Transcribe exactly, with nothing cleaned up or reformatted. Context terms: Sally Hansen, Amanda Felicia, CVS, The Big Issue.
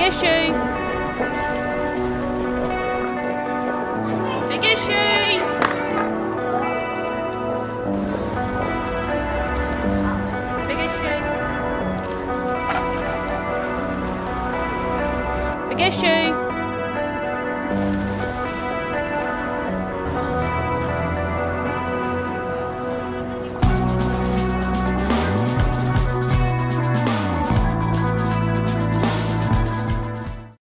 issue. Big issues. Big issue. Big issue.